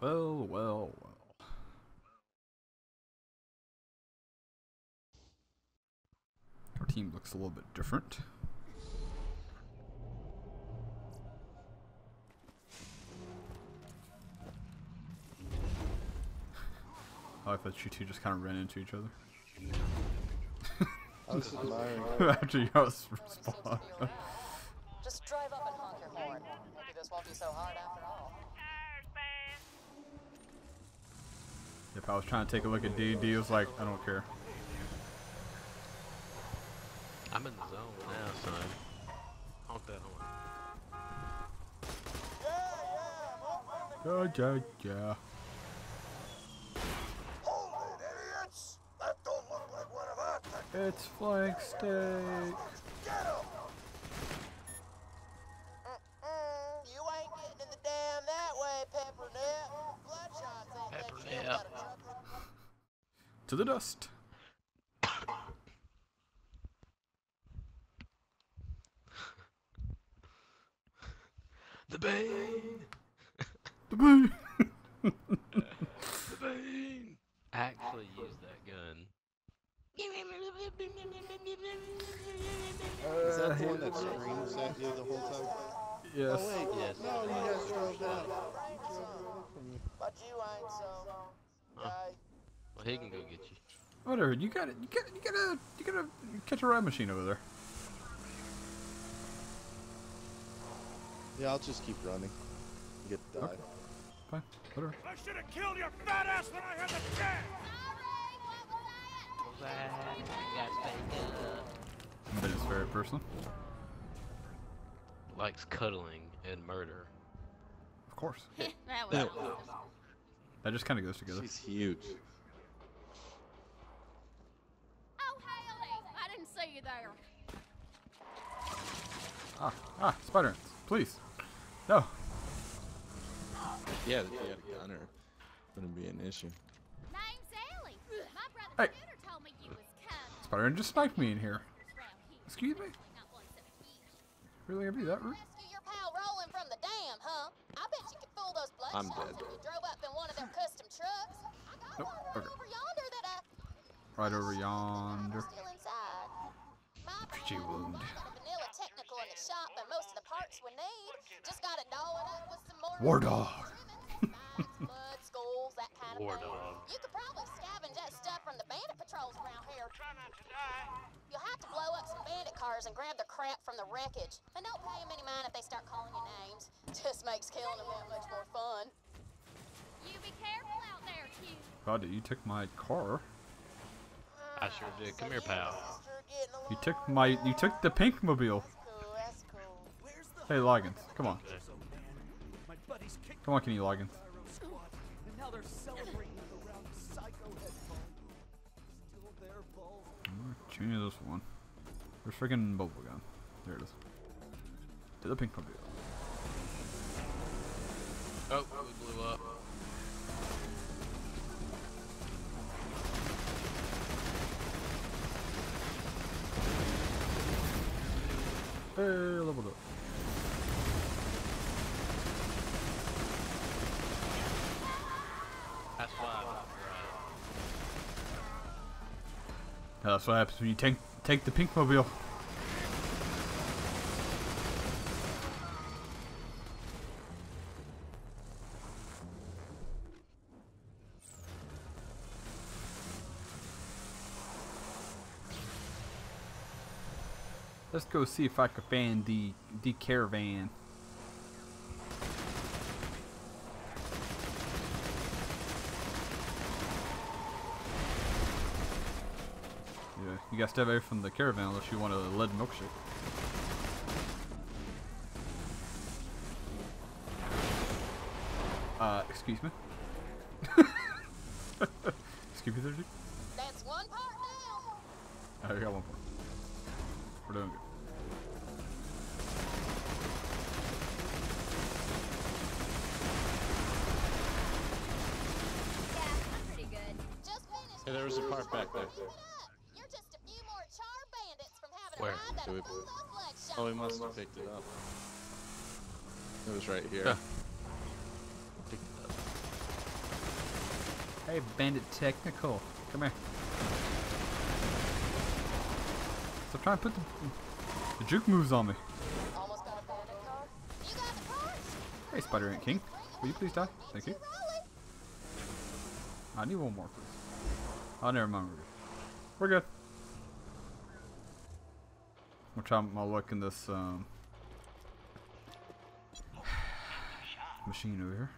Well. Our team looks a little bit different. Oh, I thought you two just kind of ran into each other. I was admiring. After you guys respond. Just drive up and honk your horn. Maybe this won't be so hard after all. If I was trying to take a look at D&D, it was like, I don't care. I'm in the zone now, son. Honk that horn. Yeah. Hold it, idiots! That don't look like one of us. It's flank steak. Get him! You ain't getting in the dam that way, Peppernip. Bloodshots ain't that shit but a trucker. To the dust. The Bane! The Bane! The Bane! I actually used that gun. Is that the one that screams at you the whole time? Yes. Oh, wait, yes. No, you guys drove down. But you ain't so. Huh. Well, he can go get you. Whatever, you gotta catch a ride machine over there. Yeah, I'll just keep running. Get the okay. Fine, whatever. I should have killed your fat ass when I had the chance! That is very personal. Likes cuddling and murder. Of course. That just kind of goes together. She's huge. Oh, Haley! I didn't see you there. Ah, spider. Please. No. Yeah, if you had a gunner, it wouldn't be an issue. Name's Ellie. My brother Peter told me you was coming. Spider-Man just sniped me in here. Excuse me? Really gonna be that rude? Rescue your pal Roland from the dam, huh? I bet you could fool those bloodshots if you drove up in one of their custom trucks. I got one right over yonder that I... Right over yonder. Still inside. My pal wound. Vanilla technical in the shop and most of the parts we need. Just gotta doll it up with some more War Dog. Blood, skulls, that kind of thing. You could probably scavenge that stuff from the bandit patrols around here. Try not to die. You'll have to blow up some bandit cars and grab their crap from the wreckage. And don't pay them any mind if they start calling you names. Just makes killing them that much more fun. You be careful out there, Q. God, you took my car. I sure did. Come here, pal. You took the pink mobile. That's cool. Hey, Loggins, come on. Come on, can you Loggins? Junior, this one. Where's freaking bubble gun? There it is. To the pink mobile. Oh, we blew up. Hey, leveled up. That's why. That's what happens when you take the pink mobile. Let's go see if I can find the caravan. Yeah, you gotta stay away from the caravan unless you want a lead milkshake. Excuse me. Excuse me, there, dude. That's one part now. Oh, you got one part. We're doing good. Yeah, I'm pretty good. Just finished. Hey, there was a part back there. You're just a few more char bandits from having a ride that pulled up like shot. Oh, we must have picked it up. It was right here. Picked it up. Hey, Bandit Technical. Come here. Stop trying to put the juke moves on me. Almost got a bandit car. You got the cars. Hey, Spider-Man King. Will you please die? Thank you. I need one more, please. Oh, never mind. We're good. I'm trying my luck in this machine over here.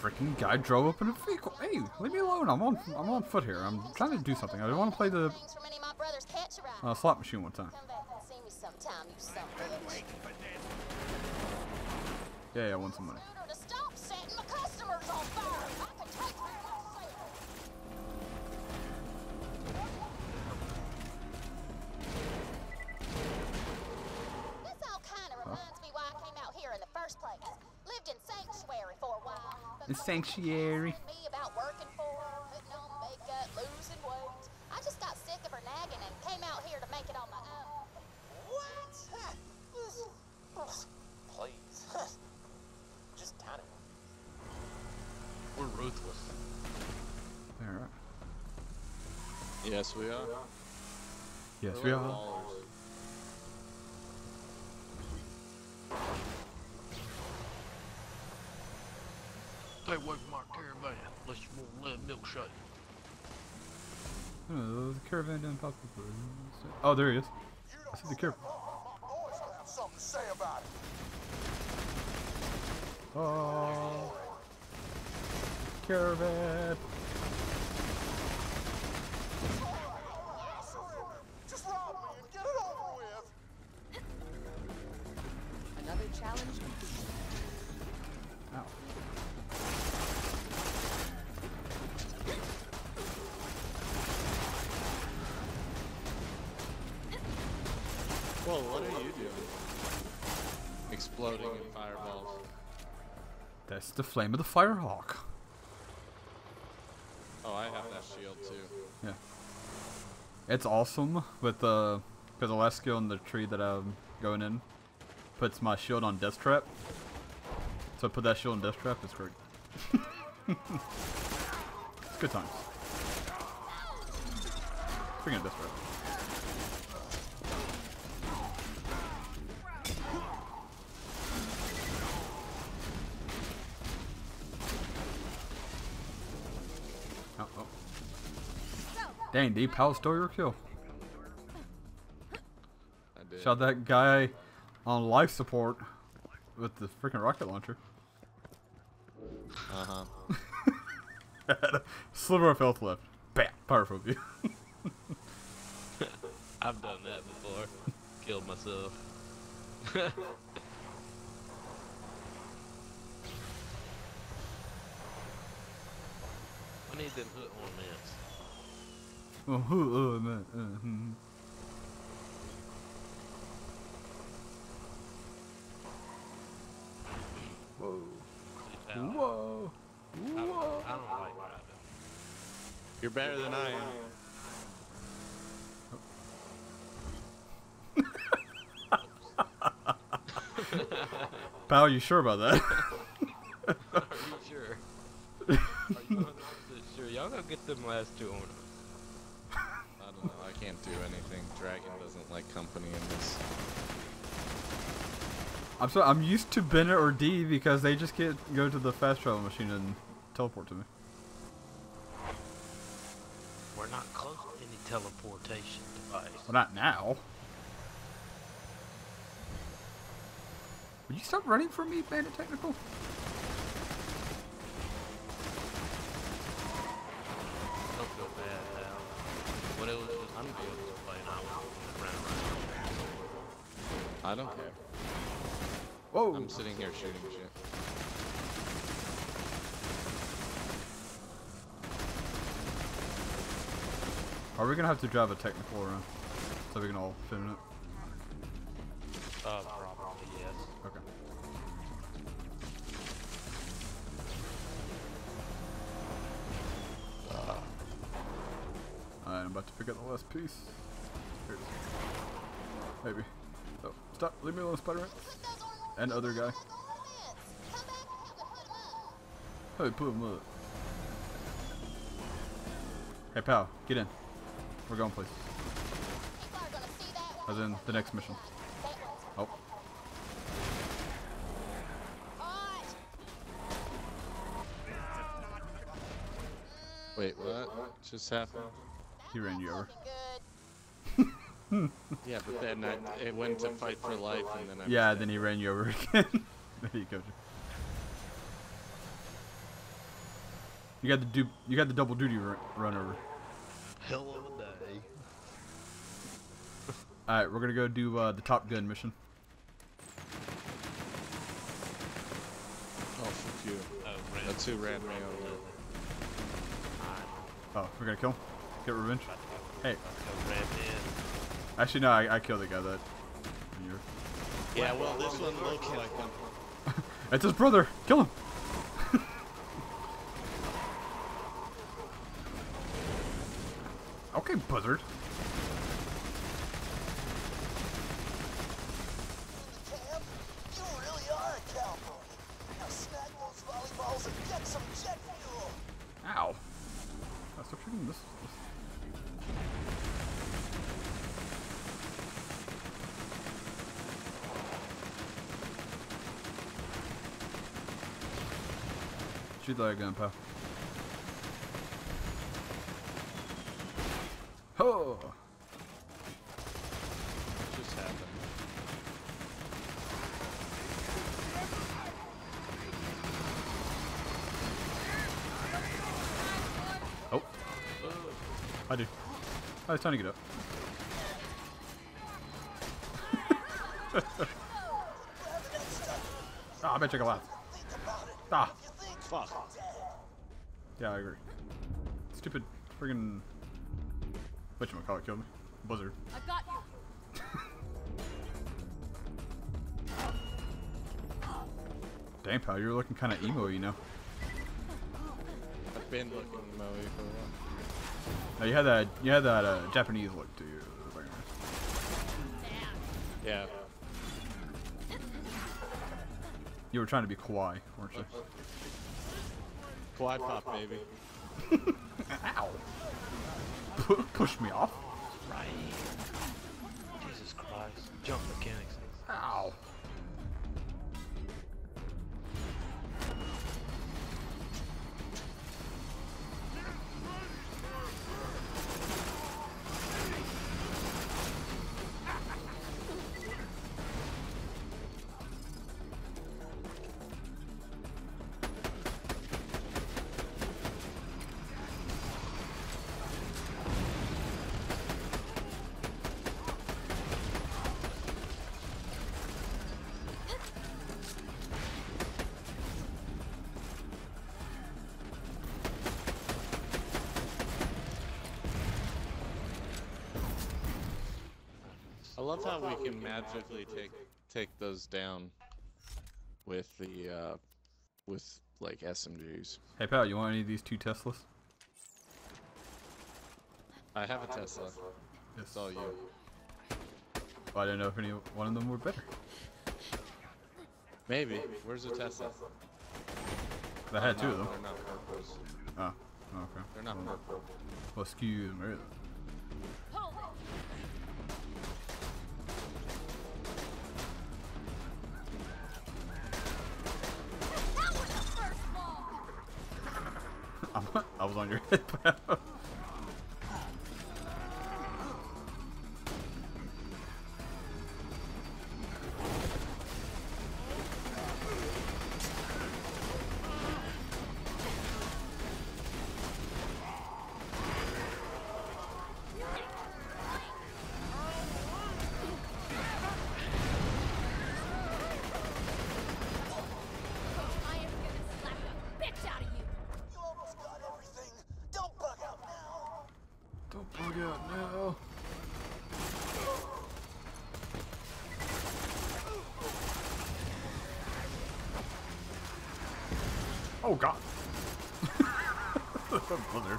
Freaking guy drove up in a vehicle. Hey, leave me alone. I'm on foot here. I'm trying to do something. I don't want to play the slot machine one time. Yeah, I want some money. The sanctuary. About working for her, putting on makeup, losing weight. I just got sick of her nagging and came out here to make it on my own. What? Please. Just done it. We're ruthless. All right. Yes, we are. Yes, we are. Stay away from our caravan, unless you want to let milkshake. I don't know, the caravan doesn't pop up. Oh, there he is. I see the caravan. Oh, caravan. Just rob me and get it over with. Another challenge complete. Ow. Whoa, what are you doing? Exploding in fireballs. That's the flame of the Firehawk. Oh, I have that shield too. Yeah. It's awesome, but because the last skill in the tree that I'm going in puts my shield on Death Trap. So I put that shield on Death Trap, it's great. It's good times. Speaking of Death Trap. Dang, did he power store your kill? I did. Shot that guy on life support with the freaking rocket launcher. Uh huh. Sliver of health left. Bam! Powerful view. I've done that before. Killed myself. I need them hook ornaments. Oh, man. Whoa. Whoa. Whoa. I don't like what I do. You're better than I am. Pal, are you sure about that? Are you sure? Are you 100% sure? Y'all go get them last two ornaments. No, I can't do anything. Dragon doesn't like company in this. I'm sorry, I'm used to Bennett or D because they just can't go to the fast travel machine and teleport to me. We're not close to any teleportation device. Well, not now. Will you stop running from me, Bandit Technical? I don't care. Whoa! I'm sitting here shooting shit. Are we gonna have to drive a technical around so we can all fit in it? Probably yes. Okay. Alright, I'm about to pick up the last piece. Here it is. Maybe. Oh, stop! Leave me alone, Spider-Man. And other guy. Hey, put him up. Hey, pal, get in. We're going, please. As in the next mission. Oh. Wait, what just happened? He ran you over. Yeah, but then it went to fight for life, and then then he ran you over again. There you go. You got the double duty run over. Hell of a day. All right, we're gonna go do the Top Gun mission. Oh fuck you! Oh, that's who ran me over. Oh, we're gonna kill him. Get revenge. Hey. Actually, no, I killed the guy that. Yeah, well, this one looks like him. It's his brother. Kill him. Okay, Buzzard. You really are a cowboy. Now snag those volleyballs and get some jet fuel. Ow. I stopped shooting this. Shoot that again, pal. Oh! What just happened? Oh! I do. I was trying to get up. Ah, I bet you can laugh. Ah! Fuck. Yeah, I agree. Stupid friggin' whatchamacallit killed me. Buzzard. I got you. Damn, pal, you're looking kinda emo, you know. I've been looking emo for a while. No, you had that Japanese look to you. Yeah. You were trying to be kawaii, weren't you? Fly pop, baby. Ow! Push me off. Right. Jesus Christ! Jump mechanics. Ow! I love how we can magically take those down with the with like SMGs. Hey pal, you want any of these two Teslas? I have a Tesla. It's all you. Well, I don't know if any one of them were better. Maybe. Where's the Tesla? I had two of them. They're not purple. Oh. Oh, okay. They're not purple. Well, excuse me. I was on your head, pal. god, no. Oh god. Mother.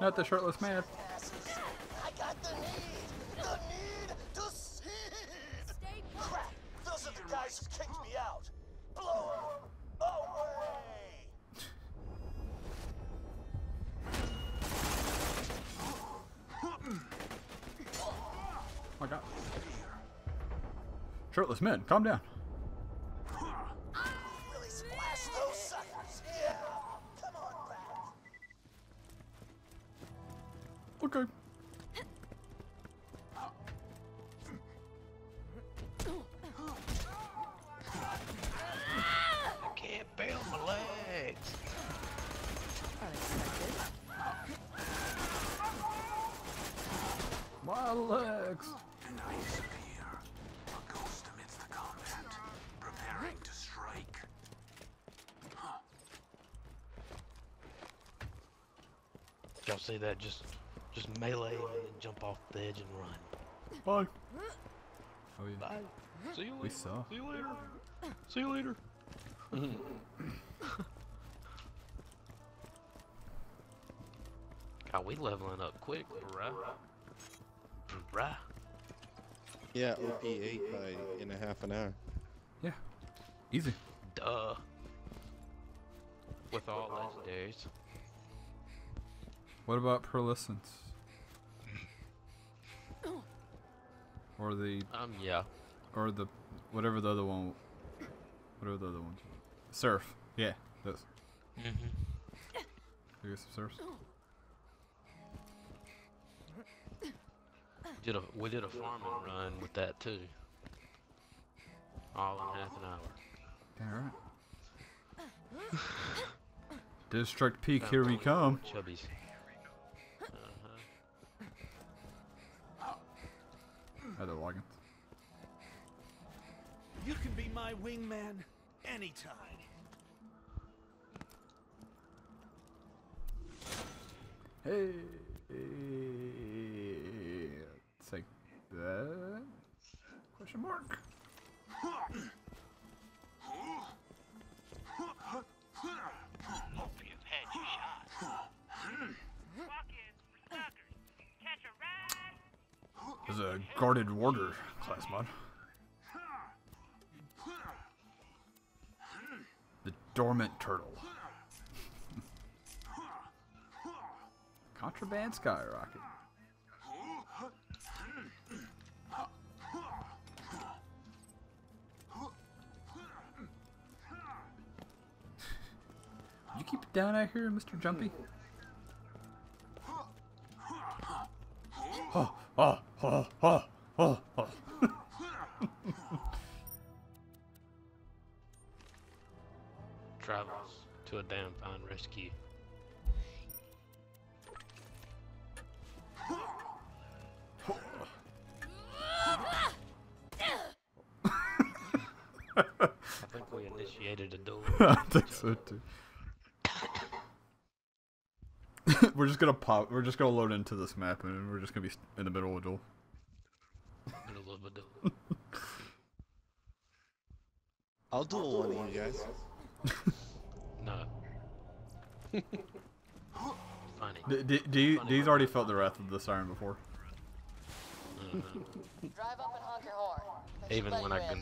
Not the shirtless man. I got the need to see. Crap, those are the guys who kicked me out. Blow them away. Oh my god. Shirtless men, calm down. Okay. I can't bail my legs. My legs. And I disappear. A ghost amidst the combat, preparing to strike. Huh. Y'all see that? Just melee and then jump off the edge and run. Bye. Oh yeah. Bye. See you later. We saw. See you later. See you later. God, we leveling up quick, bruh. Bruh. Yeah, OP 8 by in a half an hour. Yeah. Easy. Duh. With all legendaries. What about Pearlescent? Or the yeah. Or the whatever the other one. Whatever the other ones. Surf. Yeah, those. Mm-hmm. You got some surfs? We did a farming run with that too. All in half an hour. Alright. District Peak, here we come. Chubbies. Other logins. You can be my wingman anytime. Hey, let's take that question mark. There's a guarded warder class mod. The dormant turtle. Contraband skyrocket. Did you keep it down out here, Mr. Jumpy? Oh, oh. Oh, oh, oh, oh. Travels to a damn fine rescue. I think we initiated a duel. I think so too. We're just gonna load into this map and we're just gonna be in the middle of a duel. I'll duel one of you guys. No. Funny. These already felt the wrath of the siren before. Drive up and honk your horn. Even when I